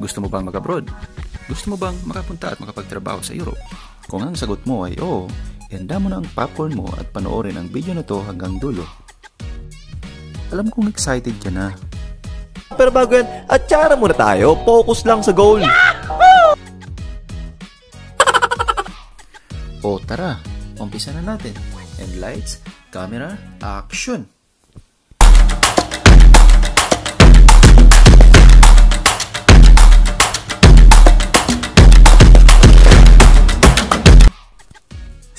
Gusto mo bang mag-abroad? Gusto mo bang makapunta at makapagtrabaho sa Europe? Kung ang sagot mo ay oo, ihanda mo na ang popcorn mo at panoorin ang video na to hanggang dulo. Alam kong excited ka na. Pero bago yan, atsara muna tayo. Focus lang sa goal. O tara, umpisa na natin. And lights, camera, action!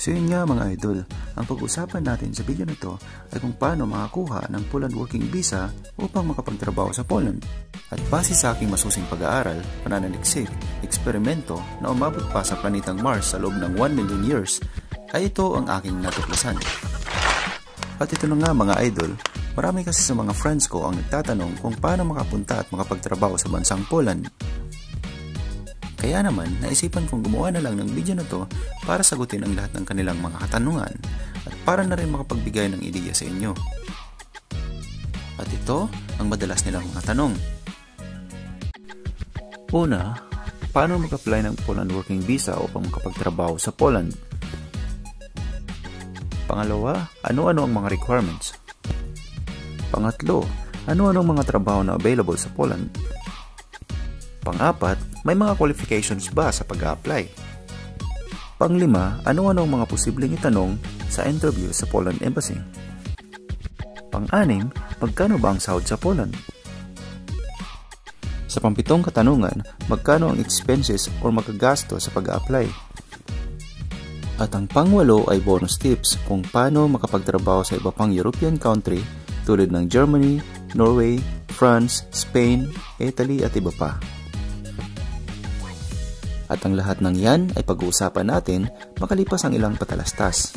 So yun nga mga idol, ang pag-usapan natin sa video na ito ay kung paano makakuha ng Poland Working Visa upang makapagtrabaho sa Poland. At base sa aking masusing pag-aaral, pananaliksik, eksperimento na umabot pa sa planetang Mars sa loob ng 1 million years, ay ito ang aking natuklasan. At ito na nga mga idol, marami kasi sa mga friends ko ang nagtatanong kung paano makapunta at makapagtrabaho sa bansang Poland. Kaya naman, naisipan kong gumawa na lang ng video na to para sagutin ang lahat ng kanilang mga katanungan at para na rin makapagbigay ng ideya sa inyo. At ito ang madalas nilang mga tanong. Una, paano mag-apply ng Poland Working Visa upang makapagtrabaho sa Poland? Pangalawa, ano-ano ang mga requirements? Pangatlo, ano-ano ang mga trabaho na available sa Poland? Pang-apat, may mga qualifications ba sa pag-a-apply? Pang-lima, ano-ano ang mga posibleng itanong sa interview sa Poland Embassy? Pang-anim, magkano ba ang sahod sa Poland? Sa pampitong katanungan, magkano ang expenses o magagasto sa pag-a-apply? At ang pang-walo ay bonus tips kung paano makapagtrabaho sa iba pang European country tulad ng Germany, Norway, France, Spain, Italy at iba pa. At ang lahat ng yan ay pag-uusapan natin makalipas ang ilang patalastas.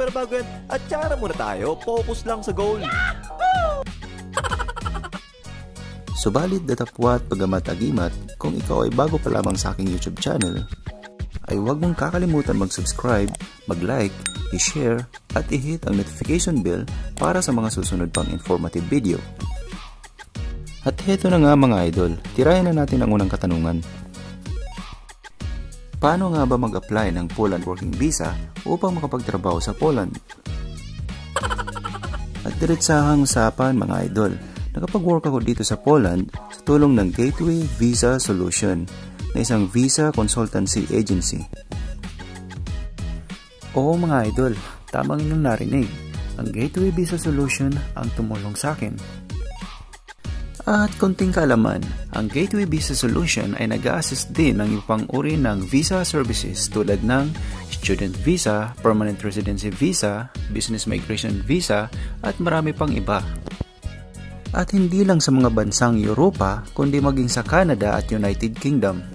Pero bago yan, atsara muna tayo. Focus lang sa goal. Subalit datapwat pagamat agimat, kung ikaw ay bago pa lamang sa aking YouTube channel, ay huwag mong kakalimutan mag-subscribe, mag-like, i-share, at i-hit ang notification bell para sa mga susunod pang informative video. At heto na nga mga idol, tirayan na natin ang unang katanungan. Paano nga ba mag-apply ng Poland Working Visa upang makapagtrabaho sa Poland? At diretsahang usapan mga idol, nakapag-work ako dito sa Poland sa tulong ng Gateway Visa Solution na isang visa consultancy agency. Oo mga idol, tamang inyong narinig, ang Gateway Visa Solution ang tumulong sa akin. At konting kaalaman, ang Gateway Visa Solution ay nag-a-assist din ng ibang uri ng visa services tulad ng student visa, permanent residency visa, business migration visa, at marami pang iba. At hindi lang sa mga bansang Europa, kundi maging sa Canada at United Kingdom.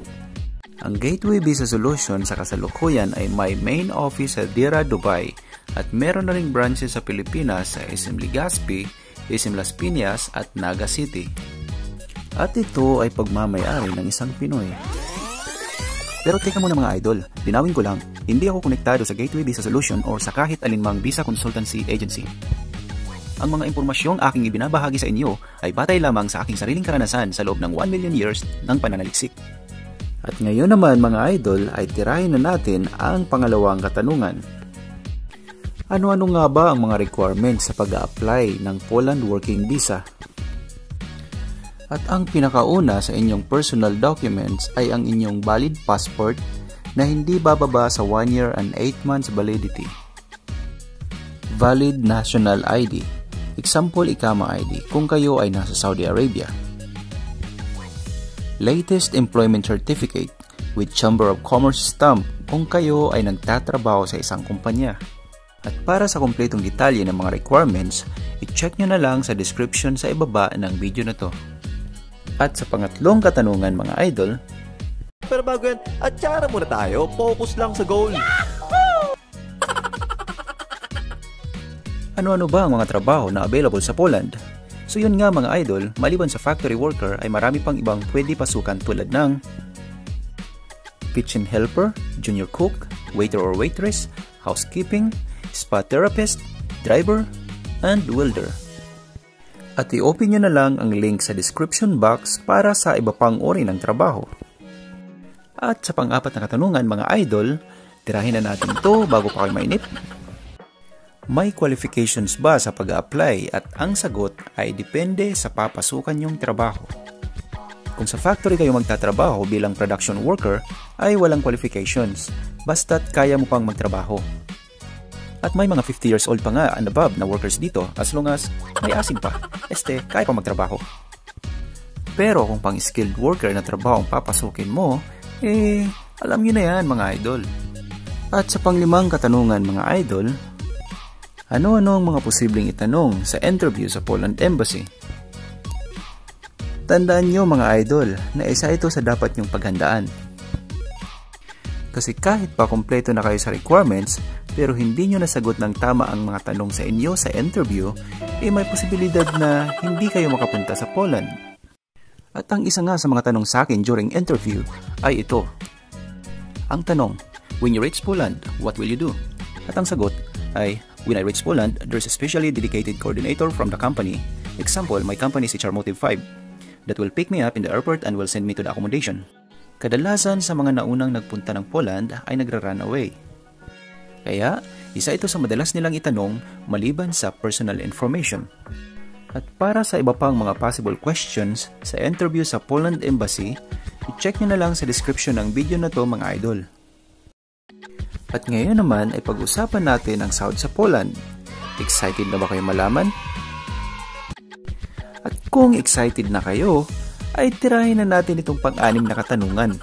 Ang Gateway Visa Solution sa kasalukuyan ay may main office sa Dira, Dubai, at meron na ring branches sa Pilipinas sa SM Legaspi, SM Las Piñas at Naga City. At ito ay pagmamayari ng isang Pinoy. Pero teka muna mga idol, linawin ko lang, hindi ako konektado sa Gateway Visa Solution or sa kahit alinmang visa consultancy agency. Ang mga impormasyong aking ibinabahagi sa inyo ay batay lamang sa aking sariling karanasan sa loob ng 1 million years ng pananaliksik. At ngayon naman mga idol ay tirahin na natin ang pangalawang katanungan. Ano-ano nga ba ang mga requirements sa pag-a-apply ng Poland Working Visa? At ang pinakauna sa inyong personal documents ay ang inyong valid passport na hindi bababa sa 1 year and 8 months validity. Valid National ID. Example, ICAMA ID kung kayo ay nasa Saudi Arabia. Latest Employment Certificate with Chamber of Commerce stamp kung kayo ay nagtatrabaho sa isang kumpanya. At para sa kumpletong detalye ng mga requirements, i-check nyo na lang sa description sa ibaba ng video na to. At sa pangatlong katanungan mga idol, pero bago yan, atsara muna tayo, focus lang sa goal. Ano-ano ba ang mga trabaho na available sa Poland? So yun nga mga idol, maliban sa factory worker ay marami pang ibang pwede pasukan tulad ng kitchen helper, junior cook, waiter or waitress, housekeeping, spa therapist, driver, and welder. at i-open nyo na lang ang link sa description box para sa iba pang uri ng trabaho. At sa pang-apat na katanungan mga idol, tirahin na natin ito bago pa kayo mainip. May qualifications ba sa pag-a-apply? At ang sagot ay depende sa papasukan yung trabaho. Kung sa factory kayo magtatrabaho bilang production worker ay walang qualifications, basta't kaya mo pang magtrabaho. At may mga 50 years old pa nga and above na workers dito as long as may asim pa, kaya pa magtrabaho. Pero kung pang skilled worker na trabaho ang papasukin mo, alam nyo na yan mga idol. At sa panglimang katanungan mga idol, ano-ano ang mga posibleng itanong sa interview sa Poland Embassy? Tandaan nyo mga idol na isa ito sa dapat nyong paghandaan. Kasi kahit pa kumpleto na kayo sa requirements, pero hindi nyo nasagot ng tama ang mga tanong sa inyo sa interview, may posibilidad na hindi kayo makapunta sa Poland. At ang isa nga sa mga tanong sa akin during interview ay ito. Ang tanong, when you reach Poland, what will you do? At ang sagot ay, when I reach Poland, there's a specially dedicated coordinator from the company. Example, my company is HR Motive 5 that will pick me up in the airport and will send me to the accommodation. Kadalasan sa mga naunang nagpunta ng Poland ay nagra-run away. Kaya, isa ito sa madalas nilang itanong maliban sa personal information. At para sa iba pang mga possible questions sa interview sa Poland Embassy, i-check nyo na lang sa description ng video na to mga idol. At ngayon naman ay pag-usapan natin ang sahod sa Poland. Excited na ba kayo malaman? At kung excited na kayo, ay tirahin na natin itong pang-anim na katanungan.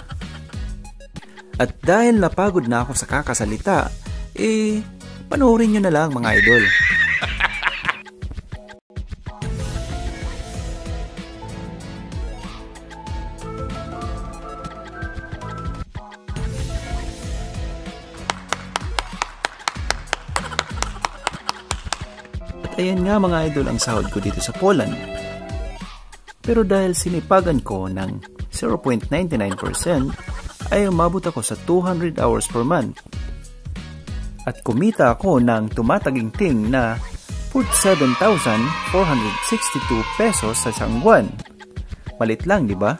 At dahil napagod na ako sa kakasalita, panoorin nyo na lang mga idol. At ayan nga mga idol ang sahod ko dito sa Poland. Pero dahil sinipagan ko ng 0.99% ay umabot ako sa 200 hours per month. At kumita ako ng tumatagingting na 47,462 pesos sa isang buwan. Malit lang, di ba?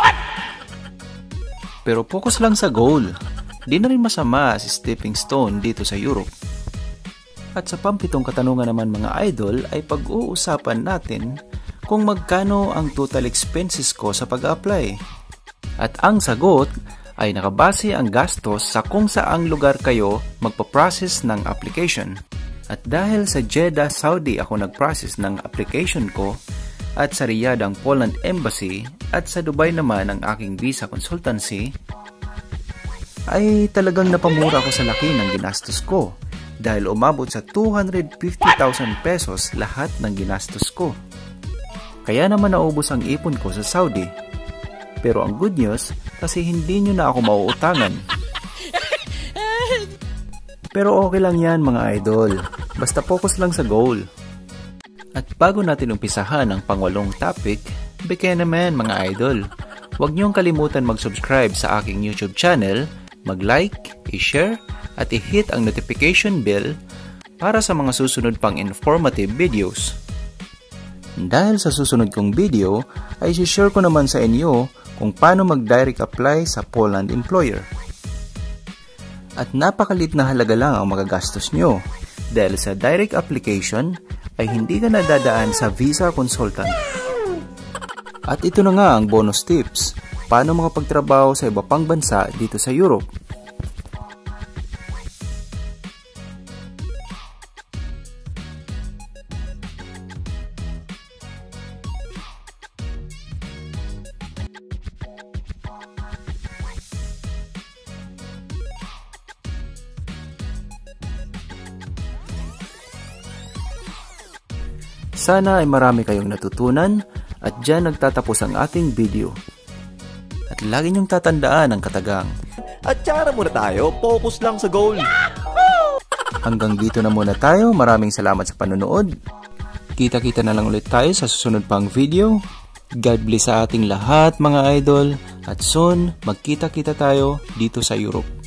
What? Pero focus lang sa goal. Di na rin masama si stepping stone dito sa Europe. At sa pampitong katanungan naman mga idol ay pag-uusapan natin kung magkano ang total expenses ko sa pag-apply. At ang sagot ay nakabase ang gastos sa kung saang lugar kayo magpaprocess ng application. At dahil sa Jeddah, Saudi ako nagprocess ng application ko, at sa Riyadh ang Poland Embassy, at sa Dubai naman ang aking visa consultancy, ay talagang napamura ko sa laki ng ginastos ko dahil umabot sa 250,000 pesos lahat ng ginastos ko. Kaya naman naubos ang ipon ko sa Saudi. Pero ang good news, kasi hindi nyo na ako mauutangan. Pero okay lang yan mga idol. Basta focus lang sa goal. At bago natin umpisahan ang pangwalong topic, bigay naman mga idol, huwag nyong kalimutan mag-subscribe sa aking YouTube channel, mag-like, i-share, at i-hit ang notification bell para sa mga susunod pang informative videos. Dahil sa susunod kong video ay i-share ko naman sa inyo kung paano mag-direct apply sa Poland employer. At napakalit na halaga lang ang magagastos nyo dahil sa direct application ay hindi ka nadadaan sa visa consultant. At ito na nga ang bonus tips, paano makapagtrabaho sa iba pang bansa dito sa Europe. Sana ay marami kayong natutunan at dyan nagtatapos ang ating video. At lagi niyong tatandaan ang katagang, at tiyara muna tayo, focus lang sa goal. Yahoo! Hanggang dito na muna tayo, maraming salamat sa panonood. Kita-kita na lang ulit tayo sa susunod pang video. God bless sa ating lahat mga idol at soon magkita-kita tayo dito sa Europe.